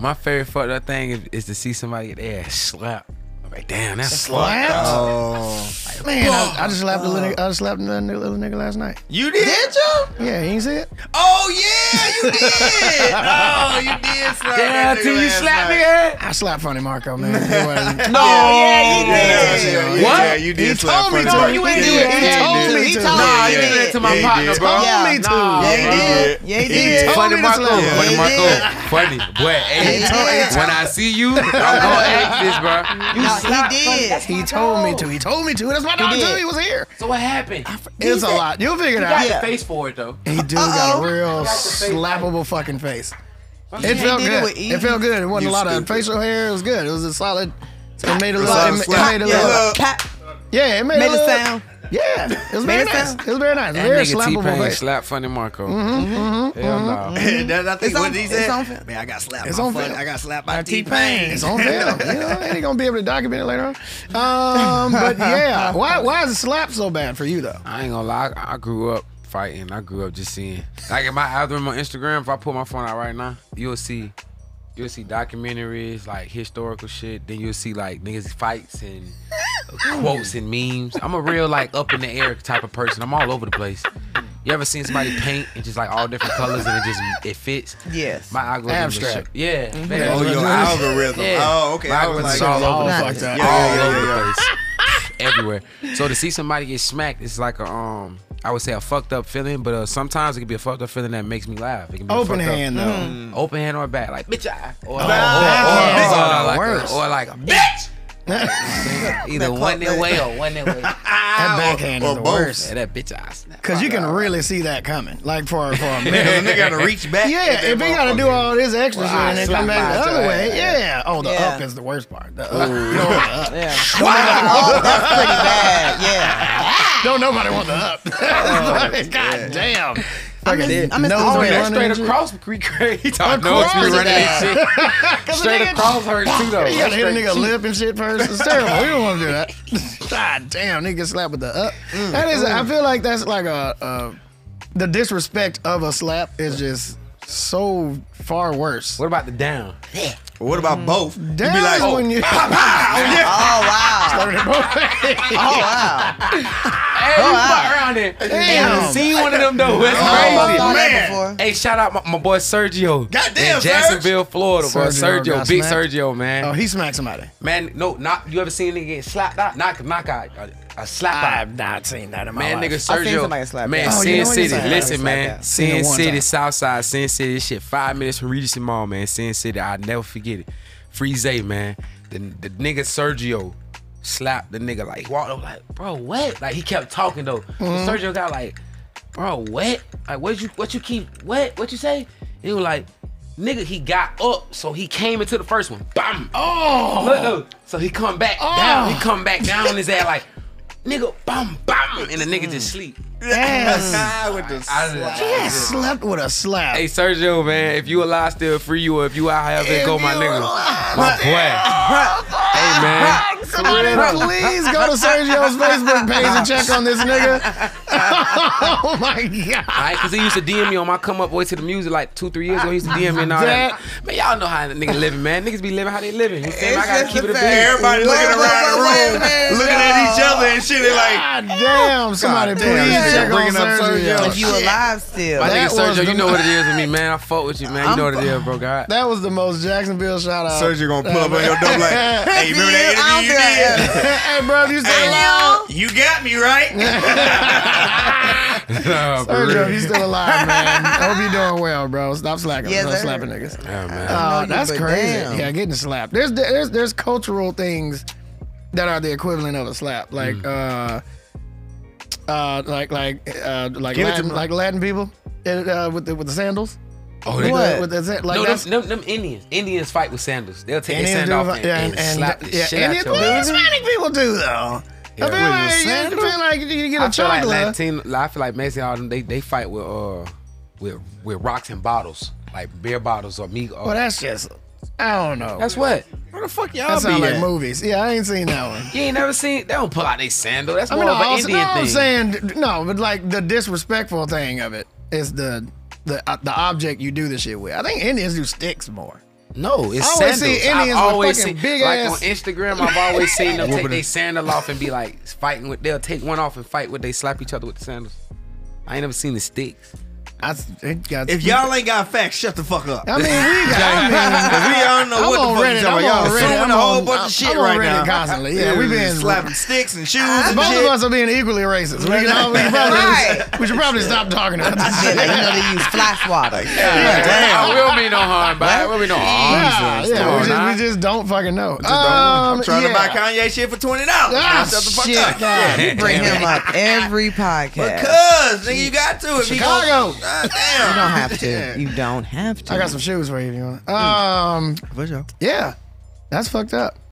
My favorite fucked up thing is to see somebody get their ass slapped. I'm like, damn, that's slapped. Oh. Like, man, I just slapped a little nigga last night. You did? Did you? Yeah, you ain't see it? Oh yeah, you did. Oh, you did slap. Damn, yeah, you slapped nigga. I slapped Funny Marco, man. No, yeah, you did. What? Yeah, you did. He told me to. You ain't do it. He told me. He told me. Nah, you did it to my partner, bro. He told me to. Yeah, he did. Funny Marco. Funny Marco. Funny. Boy, when I see you, I'm gonna ask this, bro. You. He did. He told me to. He told me to. That's why I told you he was here. So what happened? It's a lot. You'll figure it out. He got the face for it though. He do got a real slappable fucking face. It felt good. It felt good. It wasn't a lot of facial hair. It was good. It was a solid. It made a little. It made a little. Yeah, it made a sound. Yeah, it was very nice. It was very nice. Very slappable. T-Pain slapped Funny Marco. Hell no. That's I think what he said. Man, I got slapped. It's on film. I got slapped by T-Pain. It's on film. You know, ain't gonna be able to document it later on. But yeah, why is the slap so bad for you though? I ain't gonna lie. I grew up fighting. I grew up just seeing. Like in my algorithm on Instagram, if I pull my phone out right now, you'll see documentaries, like historical shit. Then you'll see like niggas fights and quotes and memes. I'm a real like up in the air type of person. I'm all over the place. You ever seen somebody paint and just like all different colors and it fits? Yes. My algorithm. Abstract. Yeah. Mm-hmm. Man, oh, your algorithm. Yeah. Oh, okay. My algorithm is all over the place. Everywhere. So to see somebody get smacked, it's like a I would say a fucked up feeling, but sometimes it can be a fucked up feeling that makes me laugh. It can be open hand though. Open hand or back, like bitch. Or like bitch. Either one that way or one that way. That backhand is the worst. Yeah, that bitch ass. Cause you can really see that coming. Like for a minute, they gotta reach back. Yeah, if they gotta do all this extra shit and they come back the other way, yeah. Oh, the up is the worst part. The up. Yeah. Wow, that's pretty bad. Yeah. Don't nobody want the up. God damn. Straight across creek. I know it's been running and shit. Straight across hurts too though. You gotta hit a nigga lip and shit first. It's terrible. We don't want to do that. God damn, nigga slap with the up. That is. I feel like that's like the disrespect of a slap is just so far worse. What about the down? Yeah. What about both? Down you be like, when you oh wow. Hey, you fuck around there. Damn. Seen one of them though. It's crazy. Oh, man. Hey, shout out my boy Sergio. Goddamn, in Jacksonville, Florida, bro. Sergio, big smacked. Sergio, man. Oh, he smacked somebody. Man, no, not you ever seen a nigga get slapped out? Knock out. A slap out. I've not seen that in my life. Man, nigga, Sergio. I've seen somebody slap man, Sin City. Listen, man. Sin City, Southside, Sin City. This shit 5 minutes from Regency Mall, man. Sin City. I'll never forget it. Freeze, man. The nigga Sergio slapped the nigga, like walked up like, bro, what? Like he kept talking though. Sergio got like, bro, what? Like what you say? He was like, nigga, he got up, so he came into the first one. Bam! Oh! Look, so he come back down. He come back down his ass like, nigga, bam, bam, and the nigga just sleep. Yes. With the slap. She slept with a slap. Hey Sergio, man, if you alive, still free you. Or if you out, have it go, my nigga. My boy. Hey man. Somebody please go to Sergio's Facebook page and check on this nigga. Oh my god. Alright, cause he used to DM me on my come up way to the music like 2-3 years ago. He used to DM me and all that. Man, y'all know how nigga living, man. Niggas be living how they living. You I gotta keep it a bit. Everybody looking around the room, looking at each other and shit. They like, god damn, somebody please. Bringing up Sergio. If you alive still. My nigga Sergio, you know what it is with me, man. I fuck with you, man. You know what it is, bro. God. That was the most Jacksonville shout out. Sergio gonna pull up on your door like, hey, remember that interview you did? Hey, bro, you still alive? You got me, right? Sergio, you still alive, man. I hope you're doing well, bro. Stop slacking. Stop slapping niggas. Yeah, man. That's crazy. Damn. Yeah, getting slapped. There's cultural things that are the equivalent of a slap. Like, like Latin people with the sandals. Oh, they them Indians. Indians fight with sandals. They'll take their sand off and slap the shit out your ass. Hispanic people do though. Yeah. I feel like you get a chocolate. I feel like Mexican, they fight with rocks and bottles, like beer bottles or meat. Well, that's just. I don't know. That's what? Where the fuck y'all be sound like movies. Yeah, I ain't seen that one. You ain't never seen? They don't pull out their sandal. That's more of an Indian thing. I'm saying, no, but like the disrespectful thing of it is the object you do this shit with. I think Indians do sticks more. No, it's sandals. I always see Indians with fucking big ass. On Instagram, I've always seen them take their sandal off and be like fighting with. They'll take one off and fight with. They slap each other with the sandals. I ain't never seen the sticks. If y'all ain't got facts, shut the fuck up. I mean, we got. We don't know what the fuck y'all assuming a whole bunch of shit right now. Constantly, yeah, we been slapping sticks and shoes. And both of us are being equally racist. We should probably stop talking about this shit. You know they use fly swatter. Damn, we'll be no harm by it. We'll be no harm. Yeah, we just don't fucking know. I'm trying to buy Kanye shit for $20. Shut the fuck up. You bring him up every podcast because nigga, you got to Chicago. Damn. You don't have to. You don't have to. I got some shoes for you if you want. Yeah, that's fucked up.